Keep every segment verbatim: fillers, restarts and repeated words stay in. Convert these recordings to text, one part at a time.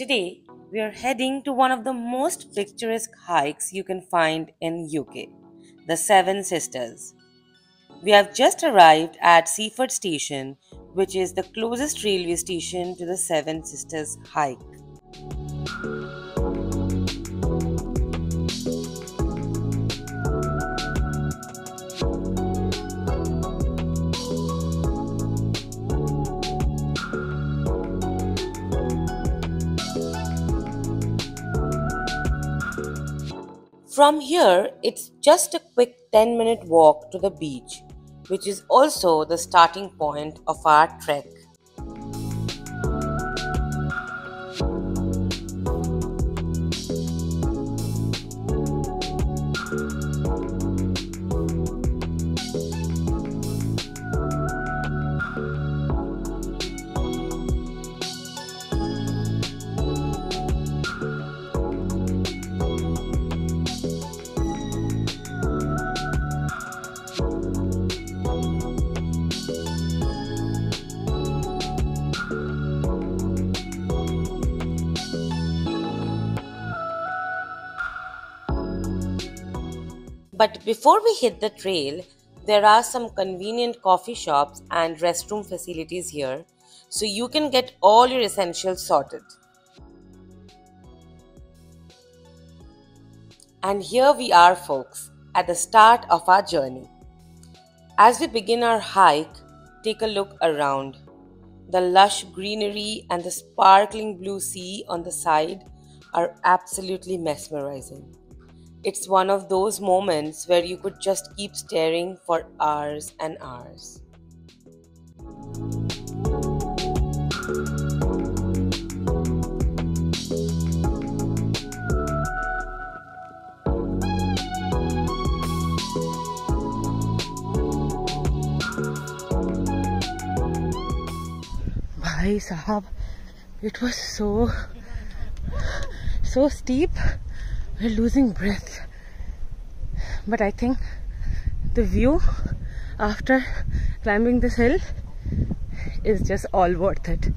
Today, we are heading to one of the most picturesque hikes you can find in U K, the Seven Sisters. We have just arrived at Seaford Station, which is the closest railway station to the Seven Sisters hike. From here, it's just a quick ten minute walk to the beach, which is also the starting point of our trek. But before we hit the trail, there are some convenient coffee shops and restroom facilities here, so you can get all your essentials sorted. And here we are, folks, at the start of our journey. As we begin our hike, take a look around. The lush greenery and the sparkling blue sea on the side are absolutely mesmerizing. It's one of those moments where you could just keep staring for hours and hours. Bhai Sahab, it was so, so steep. We're losing breath, but I think the view after climbing this hill is just all worth it.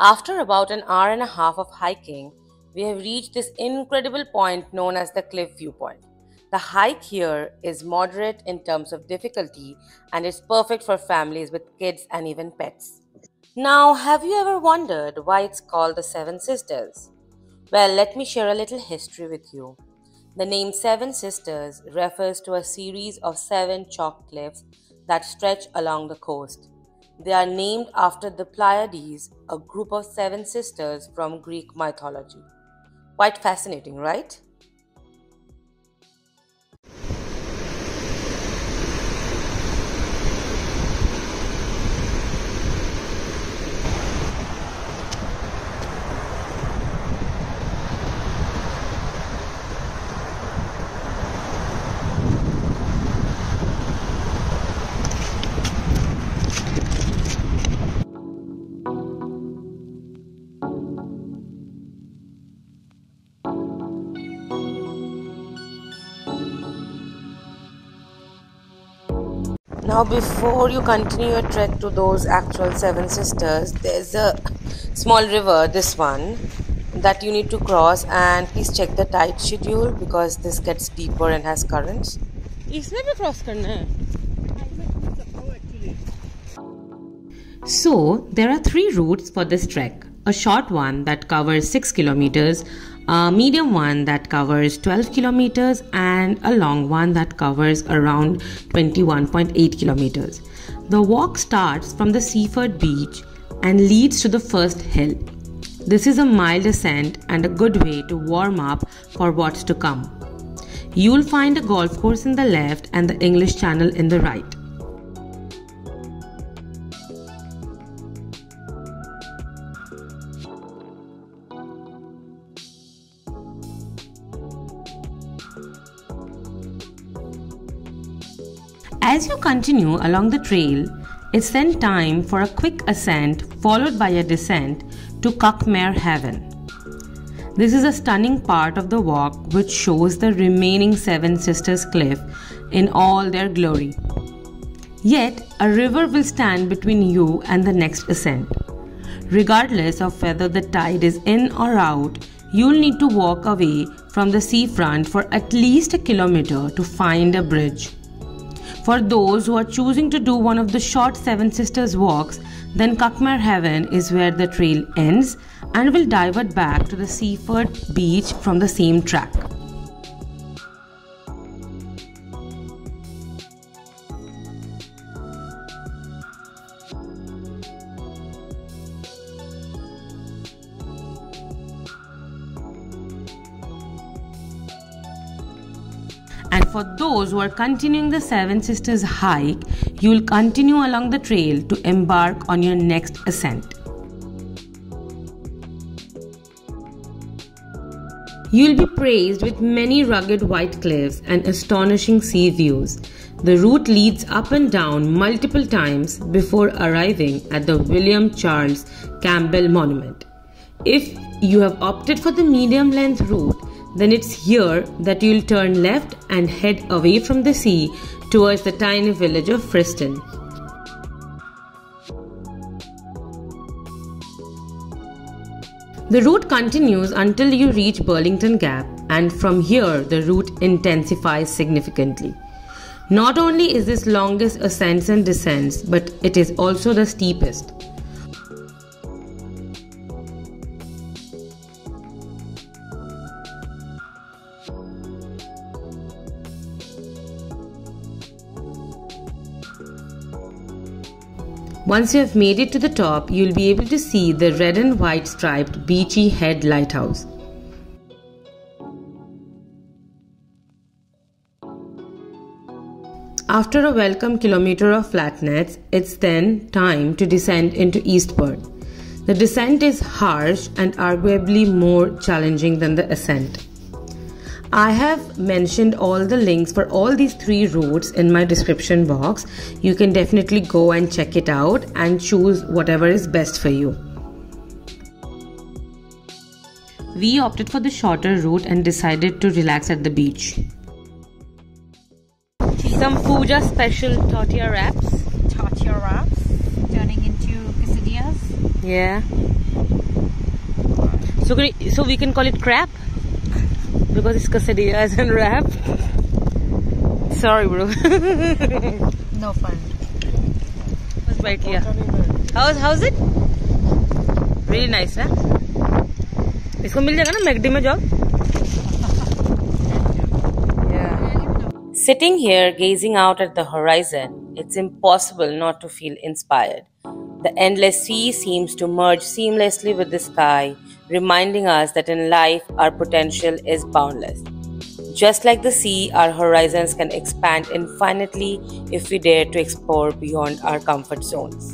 After about an hour and a half of hiking, we have reached this incredible point known as the cliff viewpoint. The hike here is moderate in terms of difficulty and it's perfect for families with kids and even pets. Now, have you ever wondered why it's called the Seven Sisters? Well, let me share a little history with you. The name Seven Sisters refers to a series of seven chalk cliffs that stretch along the coast. They are named after the Pleiades, a group of seven sisters from Greek mythology. Quite fascinating, right? Now, before you continue your trek to those actual Seven Sisters, there's a small river, this one, that you need to cross, and please check the tide schedule because this gets deeper and has currents. Isme bhi cross karna hai. So, there are three routes for this trek. A short one that covers six kilometers, a medium one that covers twelve kilometers, and a long one that covers around twenty-one point eight kilometers. The walk starts from the Seaford beach and leads to the first hill. This is a mild ascent and a good way to warm up for what's to come. You'll find a golf course in the left and the English Channel in the right. As you continue along the trail, it's then time for a quick ascent followed by a descent to Cuckmere Haven. This is a stunning part of the walk which shows the remaining Seven Sisters cliff in all their glory. Yet, a river will stand between you and the next ascent. Regardless of whether the tide is in or out, you'll need to walk away from the seafront for at least a kilometer to find a bridge. For those who are choosing to do one of the short Seven Sisters walks, then Cuckmere Haven is where the trail ends and will divert back to the Seaford beach from the same track. And for those who are continuing the Seven Sisters hike, you will continue along the trail to embark on your next ascent. You will be praised with many rugged white cliffs and astonishing sea views. The route leads up and down multiple times before arriving at the William Charles Campbell Monument. If you have opted for the medium-length route, then it's here that you'll turn left and head away from the sea towards the tiny village of Friston. The route continues until you reach Burlington Gap, and from here the route intensifies significantly. Not only is this longest ascents and descents, but it is also the steepest. Once you have made it to the top, you will be able to see the red and white striped Beachy Head lighthouse. After a welcome kilometer of flat nets, it's then time to descend into Eastbourne. The descent is harsh and arguably more challenging than the ascent. I have mentioned all the links for all these three routes in my description box. You can definitely go and check it out and choose whatever is best for you. We opted for the shorter route and decided to relax at the beach. Some puja special tortilla wraps. Tortilla wraps turning into quesadillas. Yeah. So, so we can call it crap? Because it's quesadillas and wrap. Sorry, bro. No fun. Let's bite here. How's how's it? Really nice, huh? इसको मिल जाएगा ना McD में job? Sitting here, gazing out at the horizon, it's impossible not to feel inspired. The endless sea seems to merge seamlessly with the sky, reminding us that in life, our potential is boundless. Just like the sea, our horizons can expand infinitely if we dare to explore beyond our comfort zones.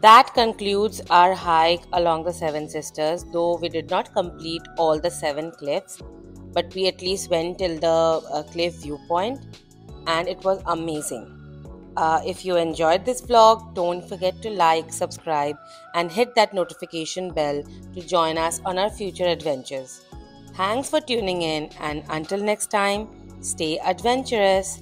That concludes our hike along the Seven Sisters, though we did not complete all the seven cliffs, but we at least went till the uh, cliff viewpoint, and it was amazing. Uh, if you enjoyed this vlog, don't forget to like, subscribe, and hit that notification bell to join us on our future adventures. Thanks for tuning in, and until next time, stay adventurous.